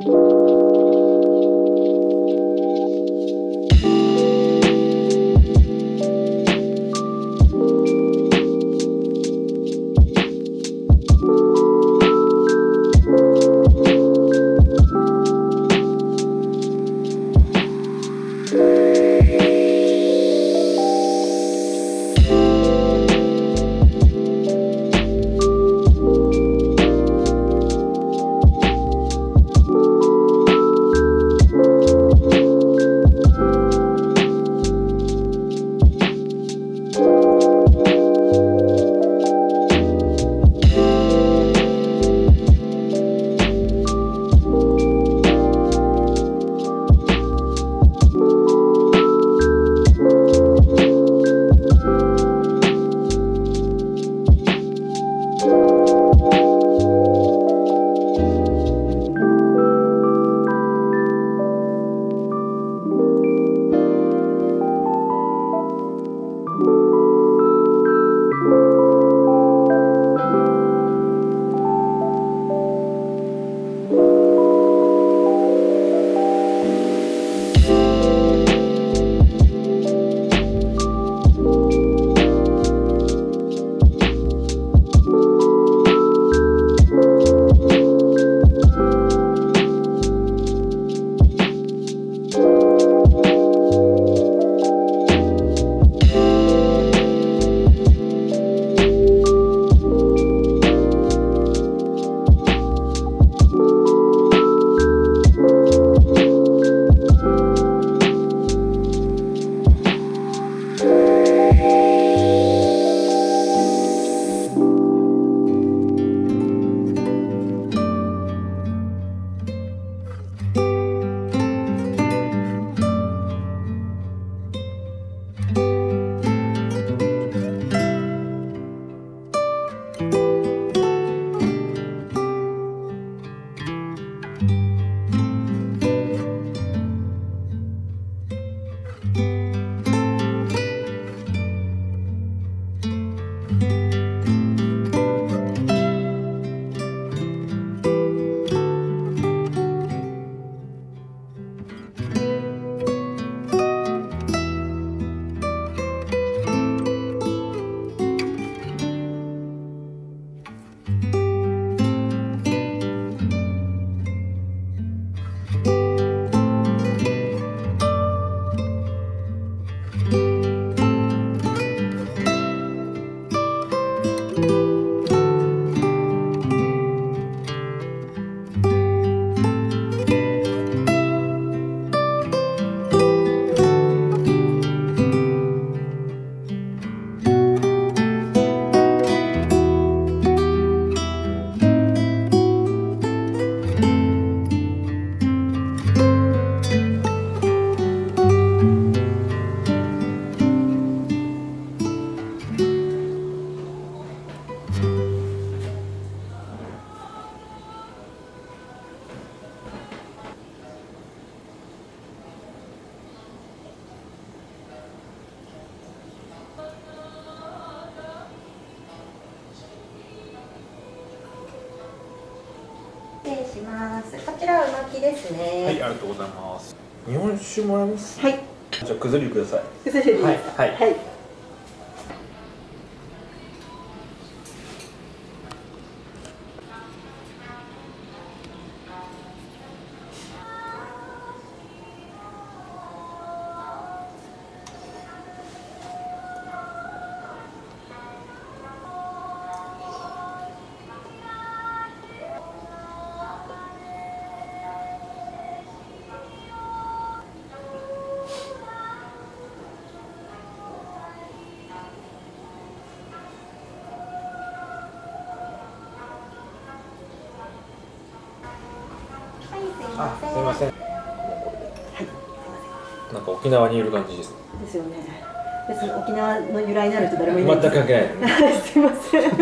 こちらう巻きですね。はい、ありがとうございます。日本酒もらいます。はい。じゃあ崩れください。崩れ。はいはい。はい。あ、すみません。はい。なんか沖縄にいる感じです。ですよね。別に沖縄の由来になると誰もいない。全く関係ない。すみません。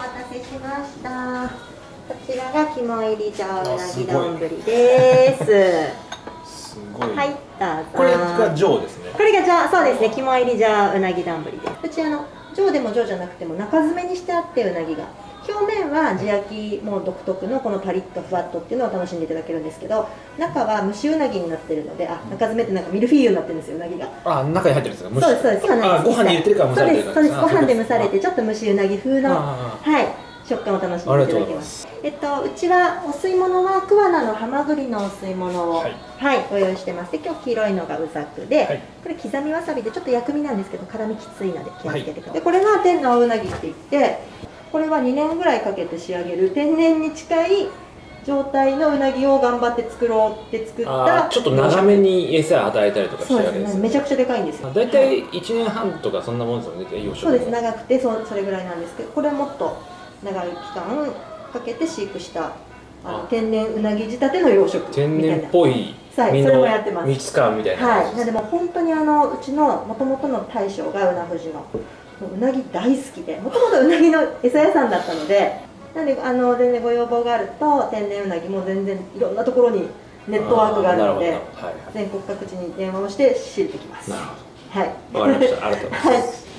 お待たせしました。こちららが肝入りじゃうなぎ丼です。すごい。はい、どうぞ。これが上ですね。これが上、そうですね。肝入りじゃうなぎ丼です。こちらの上でも上じゃなくても中詰めにしてあってうなぎが。表面は地焼きも独特のこのパリッとふわっとっていうのを楽しんでいただけるんですけど、中は蒸しうなぎになってるので、あ、中詰めってなんかミルフィーユになってるんですよ、うなぎが。あ、中に入ってるんですか。そうですそうです。ご飯に入れてるから蒸されてるんです。そうですそうです。ご飯で蒸されてちょっと蒸しうなぎ風のはい食感を楽しんでいただけます。うちはお吸い物は桑名のハマグリのお吸い物をはいご用意してます。で今日黄色いのがうざくで、これ刻みわさびでちょっと薬味なんですけど辛みきついので気をつけてください。これが天のうなぎって言って。これは2年ぐらいかけて仕上げる天然に近い状態のうなぎを頑張って作ろうって作った、ちょっと長めに餌与えたりとかしてあげるんですね。めちゃくちゃでかいんですよ。大体1年半とかそんなもんですよね、養殖。そうです、長くてそれぐらいなんですけど、これはもっと長い期間かけて飼育した天然うなぎ仕立ての養殖、天然っぽい身の質感みたいな。はい、でも本当にうちのもともとの大将がうな富士のうなぎ大好きで、もともとうなぎの餌屋さんだったので、なので全然ご要望があると天然うなぎも全然いろんなところにネットワークがあるので、全国各地に電話をして仕入れてきます。なるほど、はい、わかりました。ありがとうございます。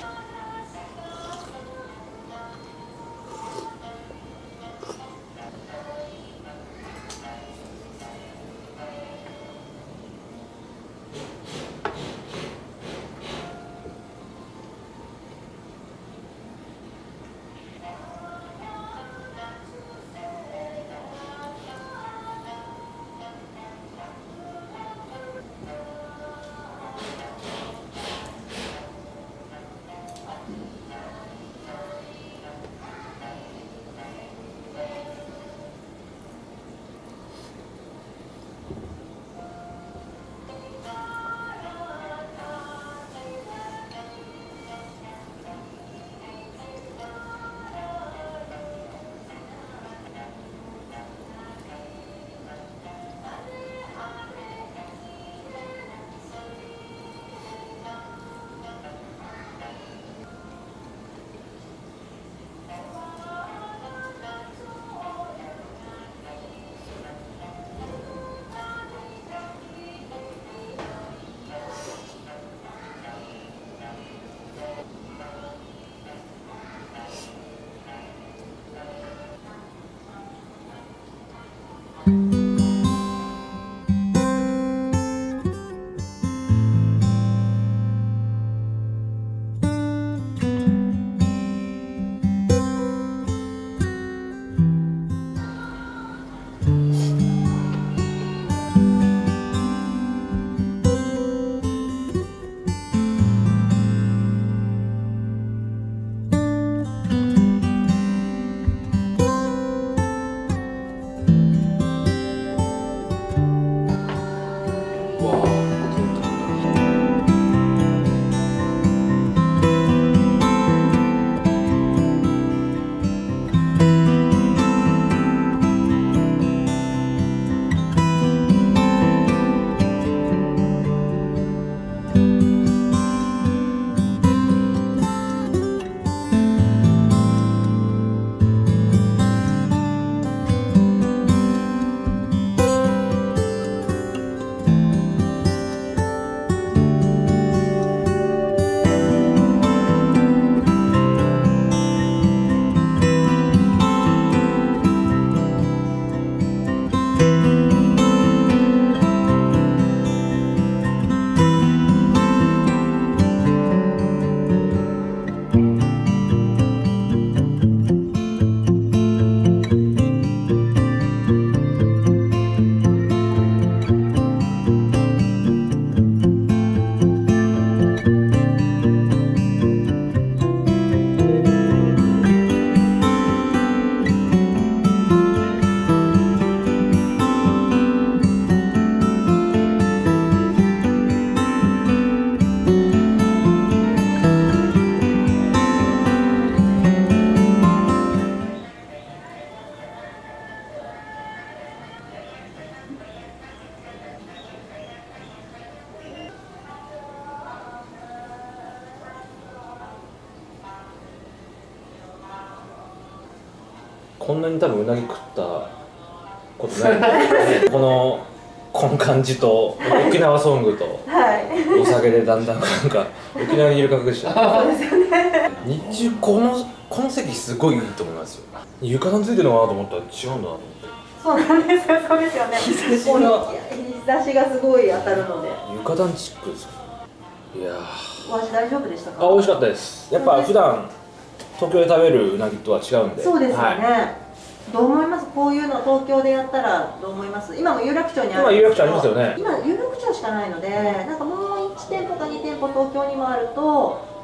こんなに多分うなぎ食ったことないですね。この感じと沖縄ソングとお酒でだんだんなんか沖縄にいる感覚でしたね。日中この席すごいいいと思いますよ。床暖ついてるのかなと思ったら違うんだなと思って。そうなんですよ、そうですよね。日差しがすごい当たるので床暖チックですよ。いやー、お味大丈夫でしたか？あ、美味しかったです。やっぱ普段東京で食べるうなぎとは違うんで。そうですよね、はい。どう思います？こういうの東京でやったらどう思います？今も有楽町にあるんですけど、今有楽町ありますよね。今有楽町しかないので、なんかもう1店舗か2店舗東京にもあると、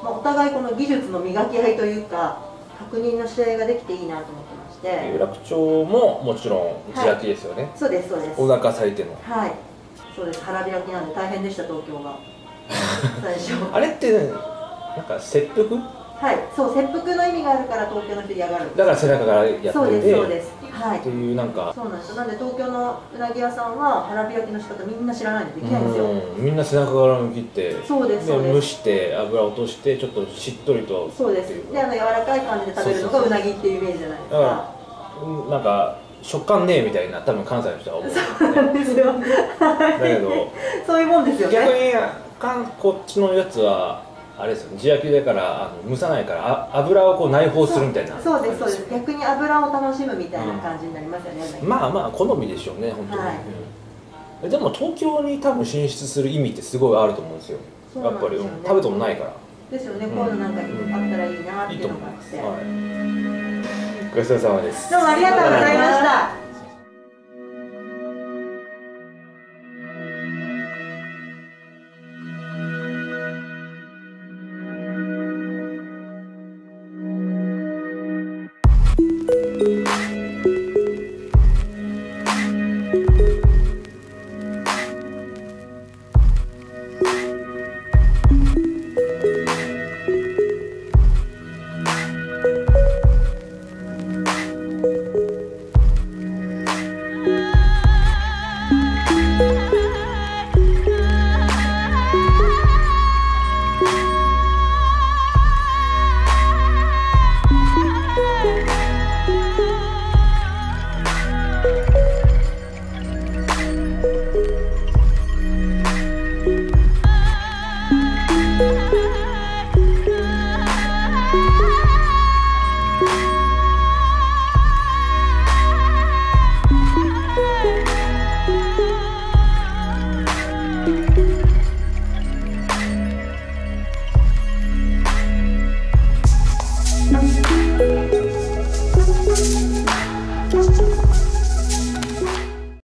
まあ、お互いこの技術の磨き合いというか確認の試合ができていいなと思ってまして。有楽町ももちろん打ち焼きですよね、はい、そうですそうです。お腹咲いての、はい、そうです。腹開きなんで大変でした、東京が最初あれってなんか切腹、はい、そう、切腹の意味があるから東京の人嫌がるんです。だから背中からやってて、そうですそうです、はい、というなんかそうなんです。なんで東京のうなぎ屋さんは腹開きの仕方みんな知らないんでできないんですよ。みんな背中から向きって、そうですそうです、蒸して油落としてちょっとしっとりと、そうです。で、あの柔らかい感じで食べるのがうなぎっていうイメージじゃないですか。だからなんか食感ねえみたいな、多分関西の人は思うんですよね。そうなんですよだけどそういうもんですよね。逆にこっちのやつはあれですよ、地焼きだから蒸さないから油をこう内包するみたいな。そうですそうです。逆に油を楽しむみたいな感じになりますよね。まあまあ好みでしょうね、本当に、はい、でも東京に多分進出する意味ってすごいあると思うんですよ。やっぱり食べてもないからですよね。こういうのなんかあったらいいなっていうのがあって。ごちそうさまです。どうもありがとうございました。